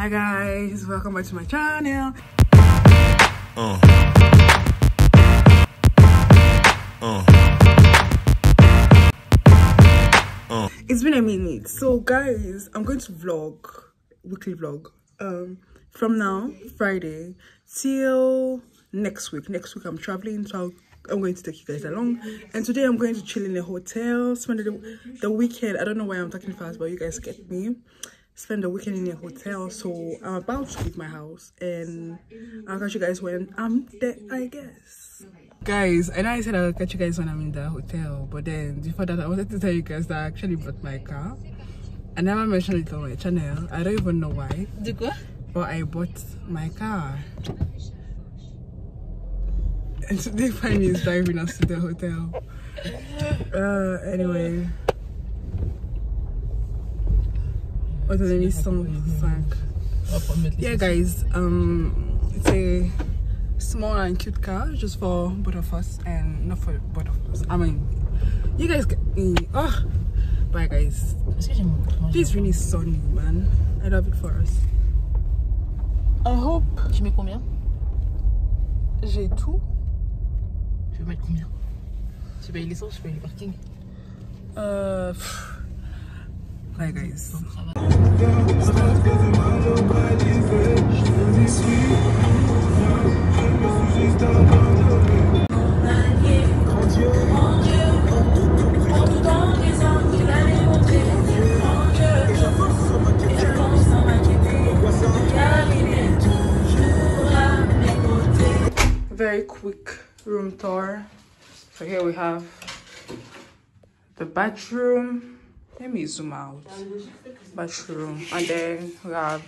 Hi guys, welcome back to my channel. It's been a minute, so guys, I'm going to vlog, weekly vlog, from now, Friday, till next week. Next week I'm traveling, so I'm going to take you guys along, and today I'm going to chill in a hotel, spend the weekend. I don't know why I'm talking fast, but you guys get me. Spend the weekend in a hotel, so I'm about to leave my house and I'll catch you guys when I'm there, I guess. Guys, I know I said I'll catch you guys when I'm in the hotel, but then before that I wanted to tell you guys that I actually bought my car. I never mentioned it on my channel, I don't even know why, but I bought my car. And today Fanny is driving us to the hotel. Anyway. Yeah guys, it's a small and cute car, just for both of us, and not for both of us, I mean, you guys get me. Oh, bye guys. This really is sunny, man. I love it for us. I hope. Tu mets combien? J'ai tout. Je vais mettre combien? Tu payes l'essence, je paye le parking. Bye guys. Very quick room tour. So here we have the bathroom. Let me zoom out. Bathroom, and then we have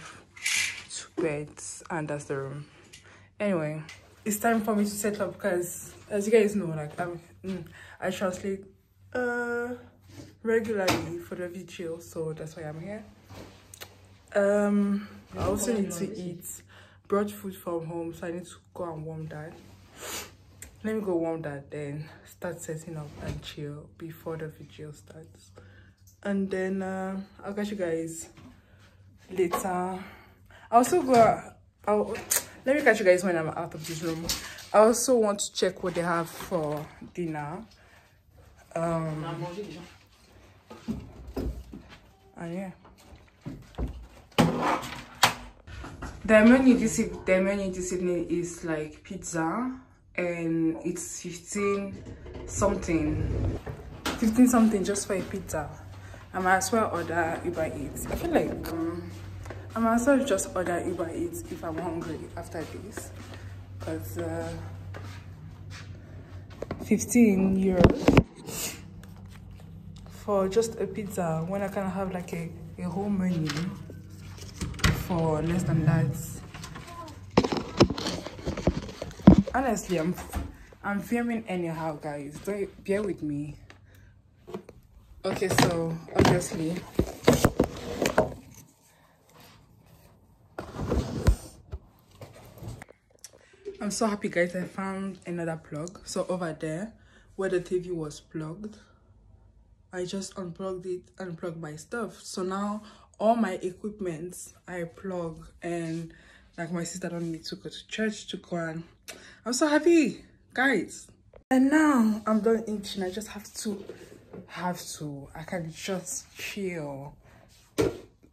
two beds, and that's the room. Anyway, it's time for me to set up because, as you guys know, like I translate regularly for the video, so that's why I'm here. I also need to eat. Brought food from home, so I need to go and warm that. Let me go warm that, then start setting up and chill before the video starts. And then I'll catch you guys later. Let me catch you guys when I'm out of this room. I also want to check what they have for dinner. Yeah, the menu this evening is like pizza, and it's 15 something just for a pizza. I might as well order Uber Eats. I feel like I might as well just order Uber Eats if I'm hungry after this, because 15 euros for just a pizza when I can have like a whole menu for less than that. Honestly, I'm filming anyhow, guys. Don't bear with me. Okay, so obviously I'm so happy, guys. I found another plug. So over there where the TV was plugged, I just unplugged it and plugged my stuff. So now all my equipments I plug, and like my sister don't need to go to church to go, and I'm so happy, guys. And now I'm done eating. I just have to I can just chill.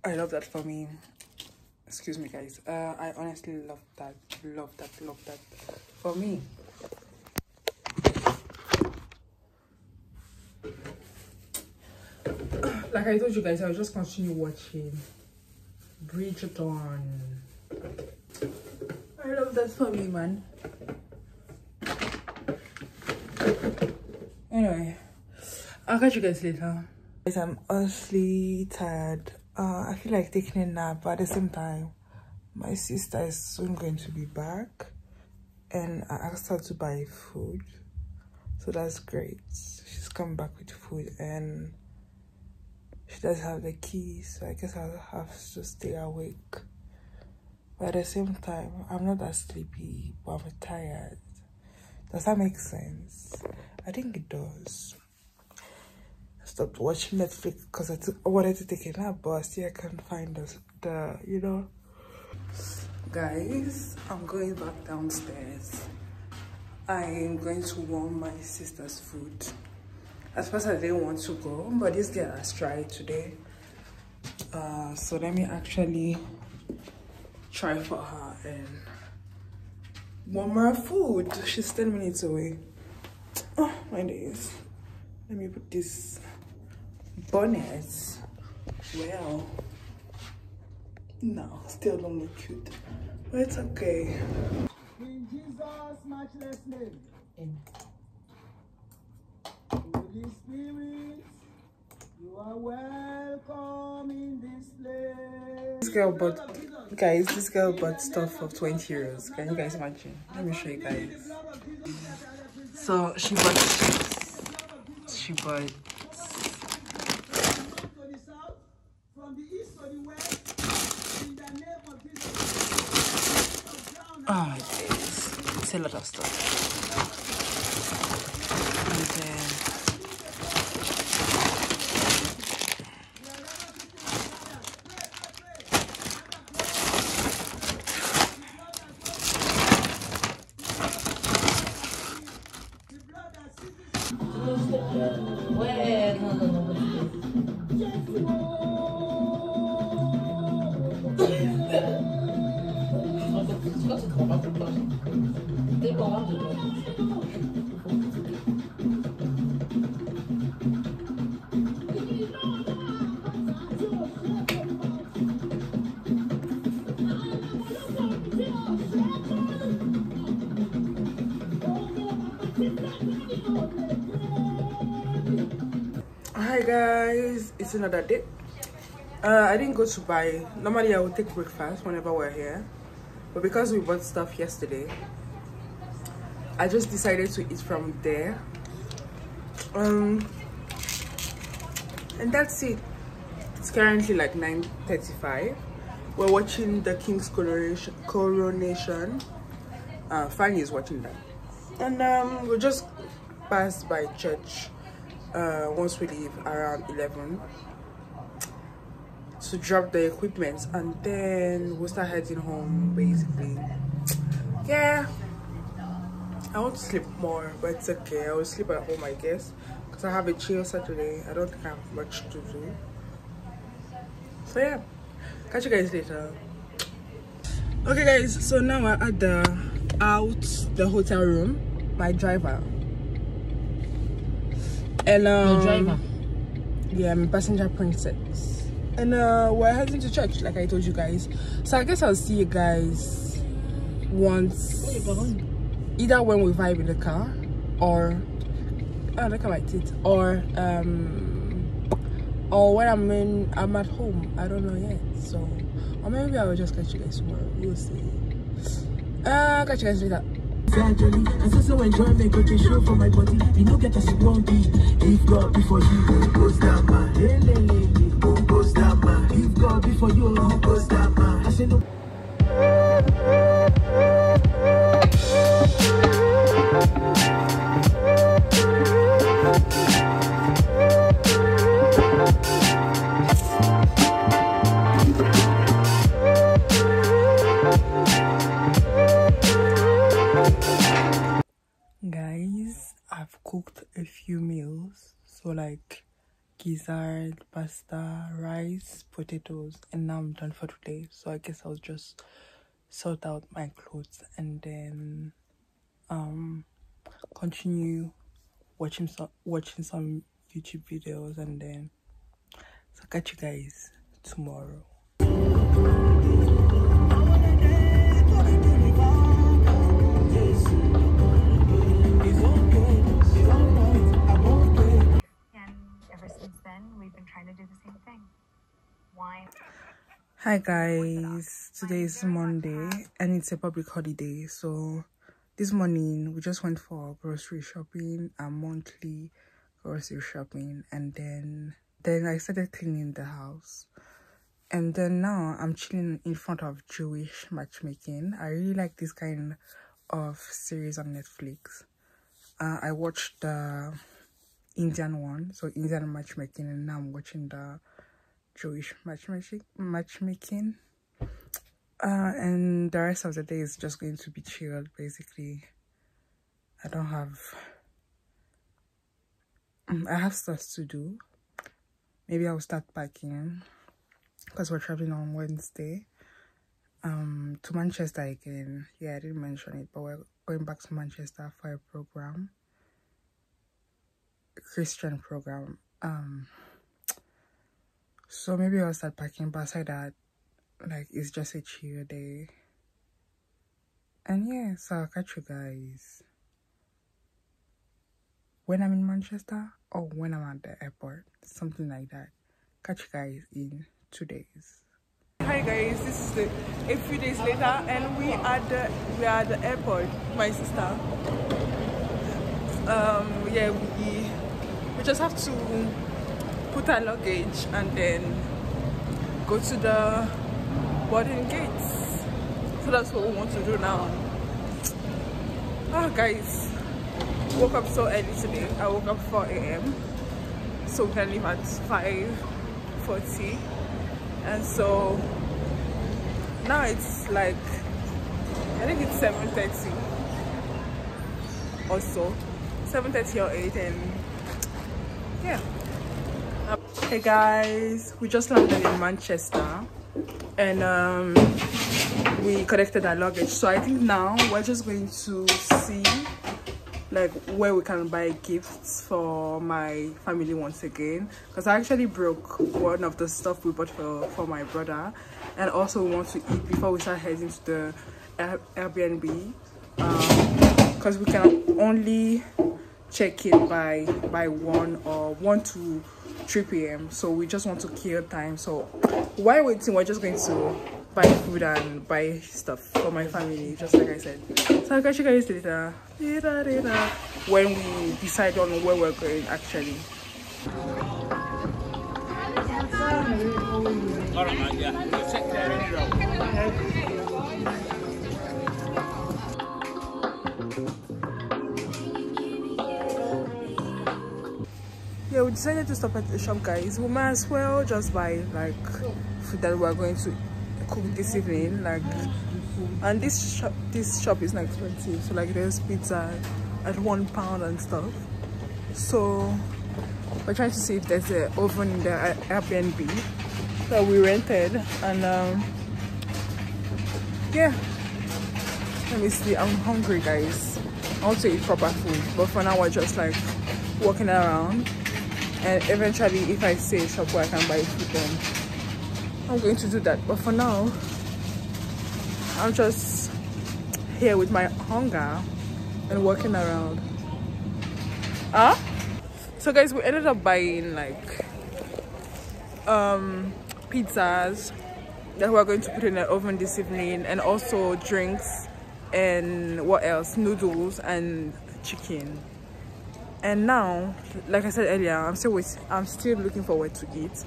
I love that for me. Excuse me guys, I honestly love that for me. Like I told you guys, I'll just continue watching Bridgerton. I love that for me, man. Anyway, I'll catch you guys later. Guys, I'm honestly tired. I feel like taking a nap, but at the same time, my sister is soon going to be back, and I asked her to buy food, so that's great. She's come back with food, and she does have the key, so I guess I'll have to stay awake. But at the same time, I'm not that sleepy, but I'm tired. Does that make sense? I think it does. Stopped watching Netflix because I wanted to take a nap, but still I can't find the, you know, Guys, I'm going back downstairs. I am going to warm my sister's food. At first I didn't want to go, but this girl has tried today. So let me actually try for her and warm her food. She's 10 minutes away. Oh my days. Let me put this bonnet. Well, no, still don't look cute, but it's okay. In Jesus' matchless name. Amen. Holy Spirit, you are welcome in this place. This girl bought, guys, this girl bought stuff for 20 euros. Can you guys imagine? Let me show you guys. So she bought oh, it's a lot of stuff. And hi guys, it's another day. I didn't go to buy. Normally I would take breakfast whenever we're here, but because we bought stuff yesterday, I just decided to eat from there, and that's it. It's currently like 9:35. We're watching the King's coronation. Fanny is watching that, and we just passed by church once we leave around 11 to drop the equipment, and then we'll start heading home basically. Yeah, I want to sleep more, but it's okay. I will sleep at home, I guess, because I have a chill Saturday. I don't think I have much to do. So yeah, catch you guys later. Okay guys, so now we're at the hotel room. My driver and yeah, my passenger princess, and we're heading to church like I told you guys. So I guess I'll see you guys once, either when we vibe in the car, or oh, look at my teeth, or when I'm at home. I don't know yet. So, or maybe I will just catch you guys tomorrow. We'll see. Catch you guys later. And since no enjoyment got a show for my body, you know, get us one beat. If God before you, who goes that man? Who goes that man? If God before you, who goes that man? I say no. Guys, I've cooked a few meals, so like gizzard, pasta, rice, potatoes, and now I'm done for today. So I guess I'll just sort out my clothes and then continue watching some YouTube videos, and then so catch you guys tomorrow. And ever since then, we've been trying to do the same thing. Why? Hi guys, today is Monday and it's a public holiday, so this morning we just went for grocery shopping, our monthly grocery shopping, and then I started cleaning the house, and then now I'm chilling in front of Jewish matchmaking. I really like this kind of series on Netflix. I watched the Indian one, so Indian matchmaking, and now I'm watching the Jewish matchmaking. And the rest of the day is just going to be chilled, basically. I have stuff to do. Maybe I'll start packing because we're traveling on Wednesday to Manchester again. Yeah, I didn't mention it, but we're going back to Manchester for a program, a Christian program. So maybe I'll start packing, but aside that, like, it's just a chill day. And yeah, so I'll catch you guys when I'm in Manchester or when I'm at the airport, something like that. Catch you guys in 2 days. Hi guys, this is a few days later and we are at the airport. My sister, yeah, we just have to put our luggage and then go to the boarding gates. So that's what we want to do now. Oh guys, woke up so early today. I woke up 4 a.m. so we can leave at 5:40, and so now it's like, I think it's 7:30 or so, 7:30 or 8, and yeah. Hey guys, we just landed in Manchester and we collected our luggage, so I think now we're just going to see like where we can buy gifts for my family once again, because I actually broke one of the stuff we bought for my brother, and also we want to eat before we start heading to the Airbnb, because we can only check in by 1 or 1 to 3 p.m. so we just want to kill time. So while waiting, we're just going to buy food and buy stuff for my family, just like I said. So I'll catch you guys later when we decide on where we're going actually. All right, man, yeah, we'll check there. Yeah, we decided to stop at the shop, guys. We might as well just buy like food that we're going to cook this evening, like. And this shop is not expensive, so like there's pizza at £1 and stuff. So we're trying to see if there's an oven in the Airbnb that we rented, and yeah, let me see. I'm hungry, guys. I want to eat proper food, but for now we're just like walking around. And eventually, if I see a shop where I can buy food, then I'm going to do that. But for now, I'm just here with my hunger and walking around. So guys, we ended up buying like pizzas that we're going to put in the oven this evening, and also drinks and what else? Noodles and chicken. And now, like I said earlier, I'm still looking forward to eat.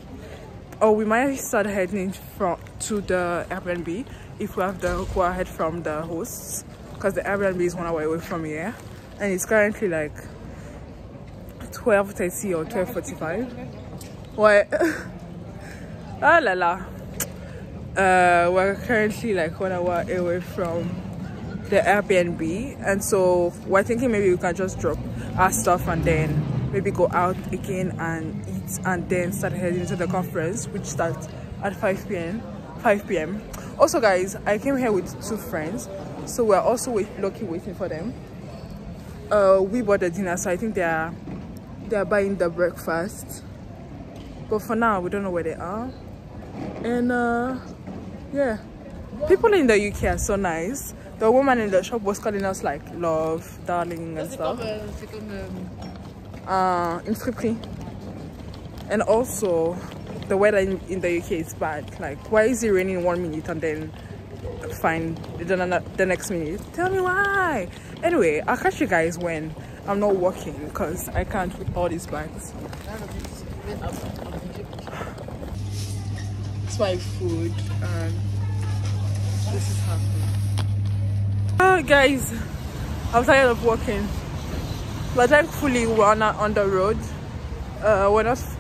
Or we might start heading to the Airbnb if we have the go ahead from the hosts, because the Airbnb is 1 hour away from here, and it's currently like 12:30 or 12:45. What? Ah la la. We're currently like 1 hour away from the Airbnb, and so we're thinking maybe we can just drop our stuff and then maybe go out again and eat, and then start heading to the conference, which starts at 5 p.m. Also guys, I came here with 2 friends, so we're also waiting for them. We bought the dinner, so I think they are buying the breakfast, but for now we don't know where they are. And yeah, people in the UK are so nice. The woman in the shop was calling us like love, darling, and stuff. And also, the weather in the UK is bad. Like, why is it raining 1 minute and then fine the next minute? Tell me why. Anyway, I'll catch you guys when I'm not walking, because I can't with all these bags. It's my food, and this is happening. Oh guys, I'm tired of walking, but thankfully we're not on the road.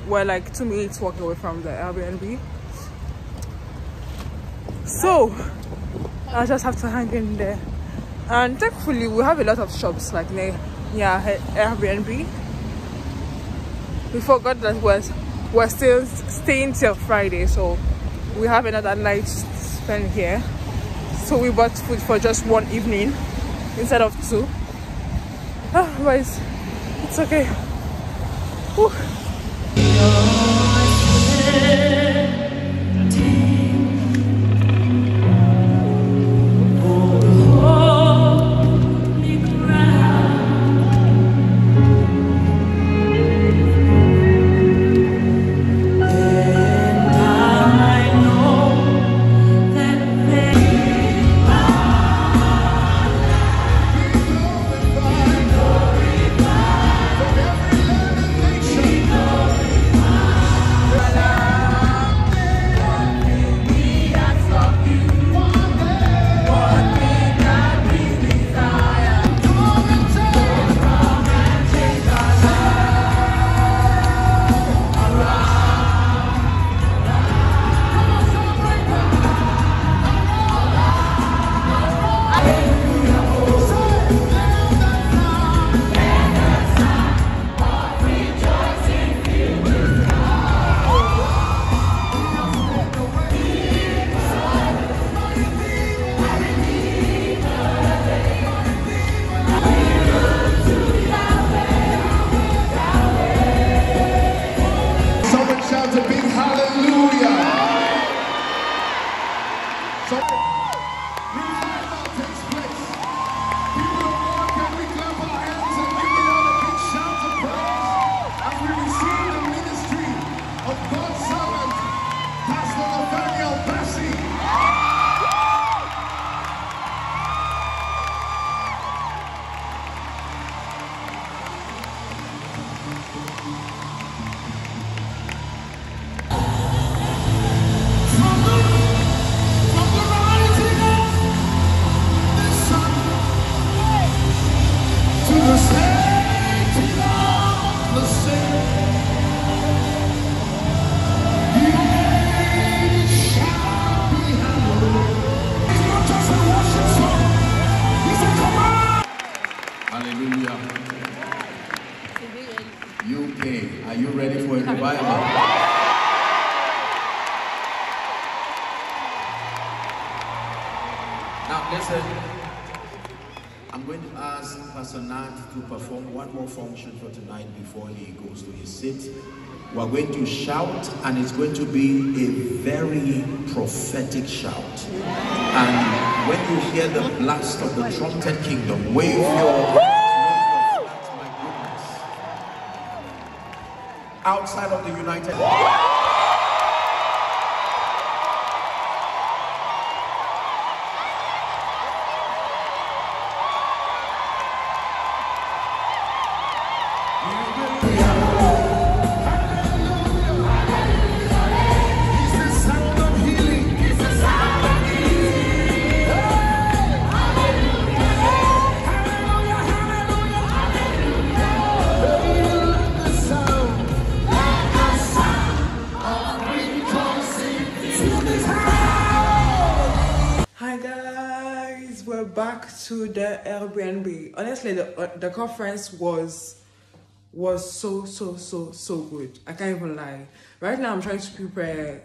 We're like 2 minutes walk away from the Airbnb, so I just have to hang in there. And thankfully we have a lot of shops like near Airbnb. We forgot that we're still staying till Friday, so we have another night spent here. So we bought food for just one evening instead of two. But it's okay. Whew. To perform one more function for tonight before he goes to his seat. We're going to shout, and it's going to be a very prophetic shout. And when you hear the blast of the trumpet kingdom, wave your hands, my goodness. Outside of the United States. To the Airbnb. Honestly, the conference was so good. I can't even lie. Right now I'm trying to prepare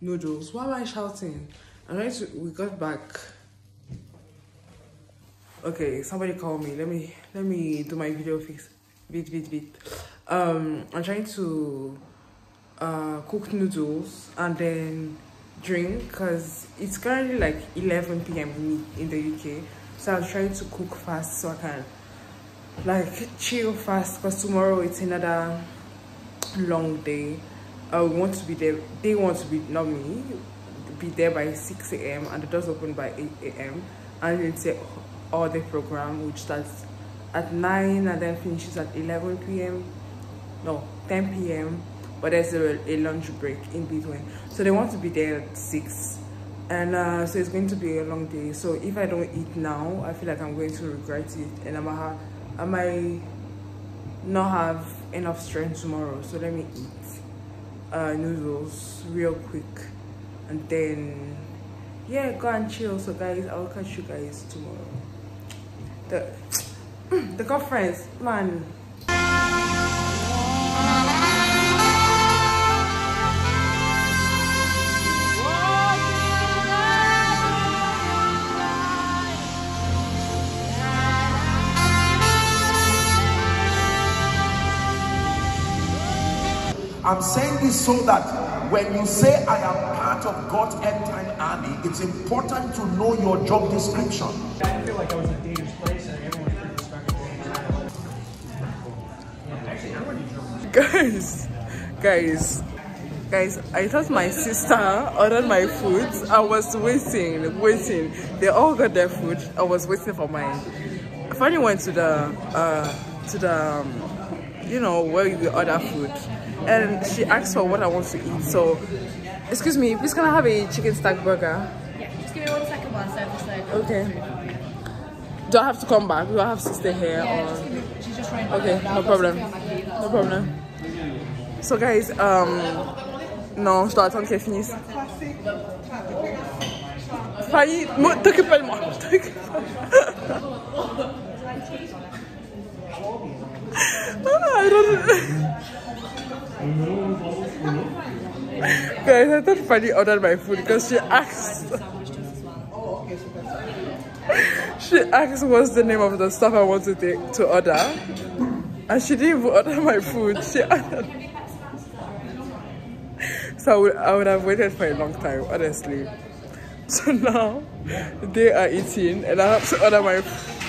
noodles. Why am I shouting? We got back. Okay, somebody call me. Let me do my video fix. I'm trying to cook noodles and then drink, because it's currently like 11 p.m. in the UK, so I'll try to cook fast so I can like chill fast, because tomorrow it's another long day. We want to be there, they want to be, not me, be there by 6 a.m. and the doors open by 8 a.m. and it's an all day program which starts at 9 and then finishes at 11 p.m. no, 10 p.m. but there's a lunch break in between. So they want to be there at 6. And so it's going to be a long day. So if I don't eat now, I feel like I'm going to regret it. And I might not have enough strength tomorrow. So let me eat noodles real quick. And then yeah, go and chill. So guys, I will catch you guys tomorrow. The conference, man. I'm saying this so that when you say I am part of God's end time army, it's important to know your job description. I didn't feel like I was in David's place and everyone was respectful. Actually, everyone needs Guys, I thought my sister ordered my food. I was waiting. They all got their food. I was waiting for mine. I finally went to the, you know, where you order food. And she asked for what I want to eat. So, excuse me, please can I have a chicken stack burger? Yeah, just give me 1 second while I serve this burger. Okay. Do I have to come back? Do I have to stay here? Yeah, or... just give me, she's just trying to okay, no problem. No problem. So guys, non, je dois attendre qu'elle finisse. Failli, t'occupe pas de moi. Guys, I thought Fanny ordered my food because she asked. She asked what's the name of the stuff I wanted to order, and she didn't even order my food. She ordered. So I would have waited for a long time, honestly. So now they are eating, and I have to order my food.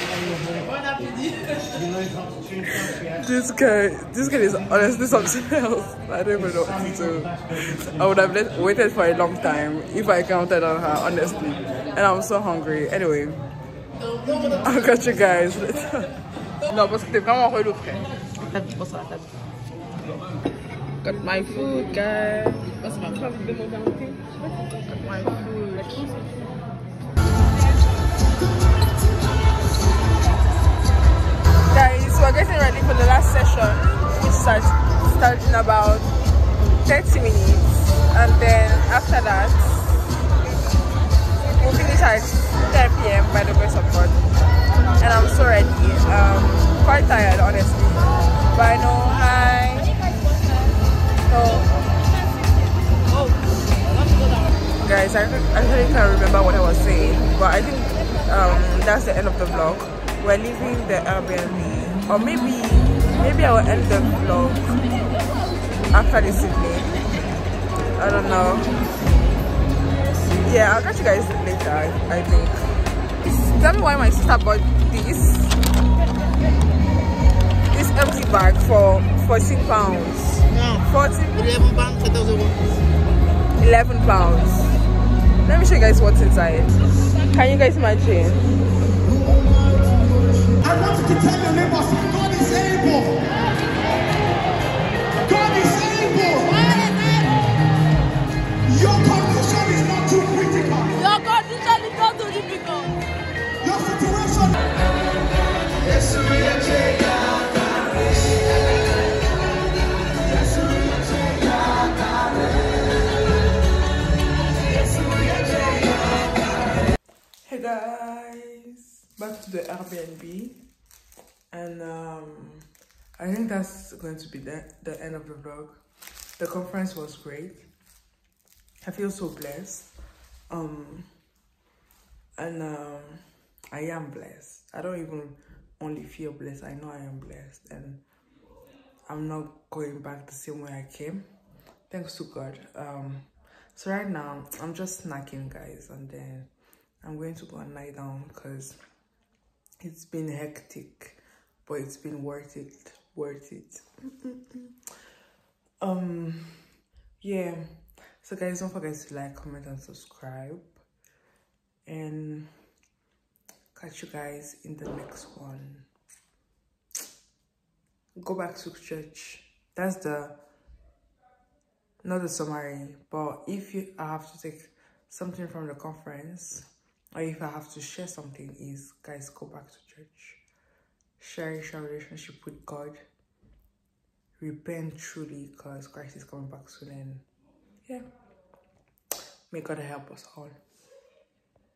This guy is honestly something else. I don't even know what to do. I would have waited for a long time if I counted on her, honestly. And I'm so hungry. Anyway, I'll catch you guys later. No, parce que t'es vraiment relou, frère. Got my food, guys. Got my food. Guys, we're getting ready for the last session, which starts in about 30 minutes, and then after that we'll finish at 10 p.m. by the grace of God. And I'm so ready, quite tired honestly, but I know I so guys, I really can't remember what I was saying, but I think that's the end of the vlog. We're leaving the Airbnb, or maybe I will end the vlog after this evening. I don't know. Yeah, I'll catch you guys later, I think. Tell me why my sister bought this empty bag for £14. No, 11 pounds, that doesn't work. 11 pounds. Let me show you guys what's inside. Can you guys imagine? I want you to tell your neighbors, God is able. God is able. Your condition is not too critical. Your condition is not too difficult. Your situation. Hey guys, back to the Airbnb. And I think that's going to be the end of the vlog. The conference was great. I feel so blessed. I am blessed. I don't even only feel blessed. I know I am blessed. And I'm not going back the same way I came. Thanks to God. So right now, I'm just snacking, guys. And then I'm going to go and lie down because it's been hectic. But it's been worth it. Yeah, so guys, don't forget to like, comment and subscribe, and catch you guys in the next one. Go back to church. That's not the summary, but if you have to take something from the conference, or if I have to share something, is guys, go back to church. Cherish your relationship with God. Repent truly, because Christ is coming back soon. And yeah, may God help us all.